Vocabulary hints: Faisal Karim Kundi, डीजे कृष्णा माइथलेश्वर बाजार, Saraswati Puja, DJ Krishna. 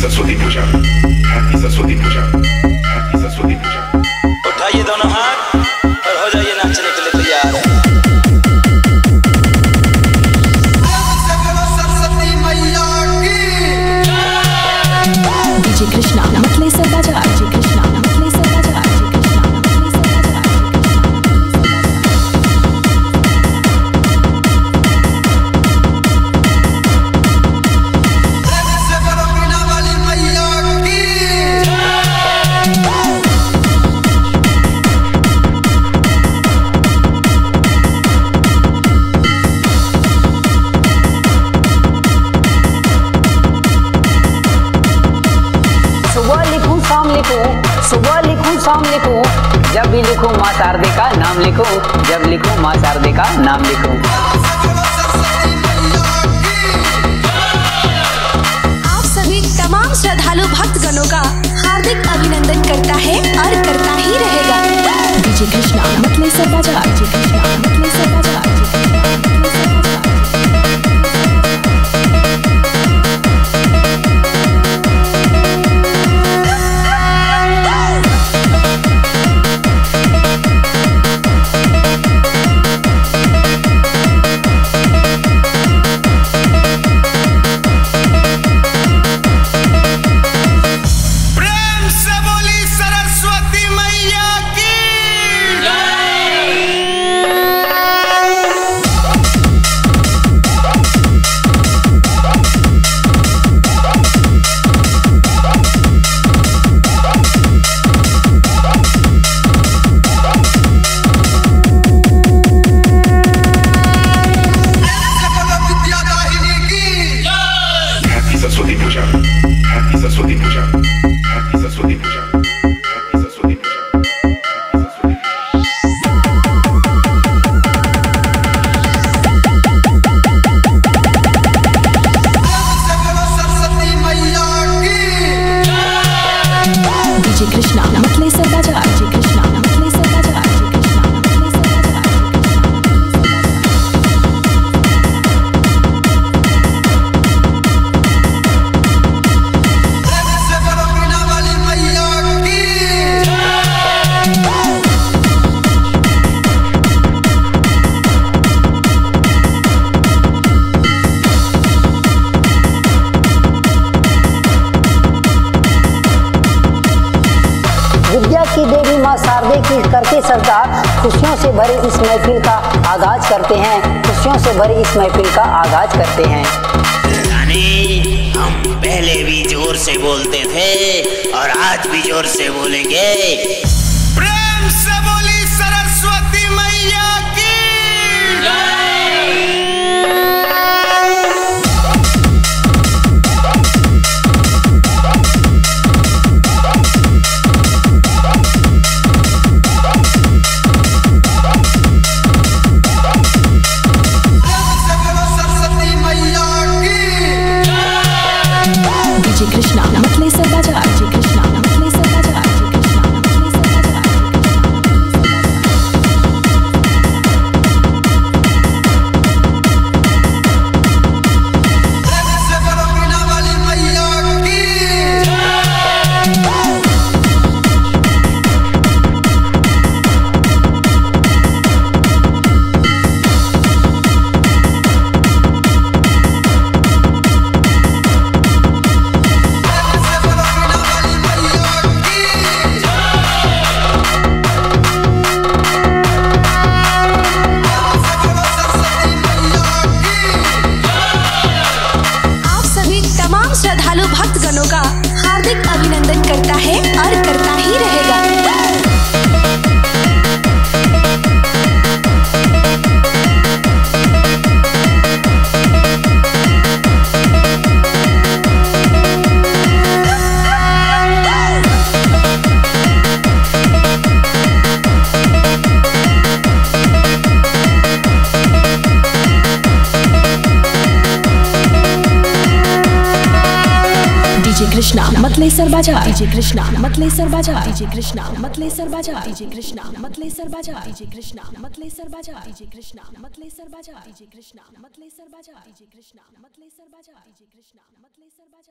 Saraswati Puja, happy Saraswati Puja, happy Saraswati Puja. उठाइए दोनों हाथ और हो जाइए नाचने के लिए तैयार। डीजे कृष्णा माइथलेश्वर बाजार, डीजे कृष्णा माइथलेश्वर बाजार। सुबह लिखूं शाम लिखूं, जब भी लिखूं माँ शारदे का नाम लिखूं, जब लिखूं माँ शारदे का नाम लिखूं। आप सभी तमाम श्रद्धालु भक्तगणों का हार्दिक अभिनंदन करता है और करता ही रहेगा। डीजे कृष्णा माइथलेश्वर बाजार, डीजे कृष्णा माइथलेश्वर बाजार। करके सरकार खुशियों से भरे इस महफिल का आगाज करते हैं, खुशियों से भरे इस महफिल का आगाज करते हैं। हम पहले भी जोर से बोलते थे और आज भी जोर से बोलेंगे। प्रेम से बोली सरस्वती मैया की जय। माइथलेश्वर बाजार, डीजे कृष्णा माइथलेश्वर बाजार, डीजे कृष्णा माइथलेश्वर बाजार, डीजे कृष्णा माइथलेश्वर बाजार, डीजे कृष्णा माइथलेश्वर बाजार, डीजे कृष्णा माइथलेश्वर बाजार, डीजे कृष्णा माइथलेश्वर बाजार, डीजे कृष्णा माइथलेश्वर बाजार, डीजे कृष्णा माइथलेश्वर बाजार।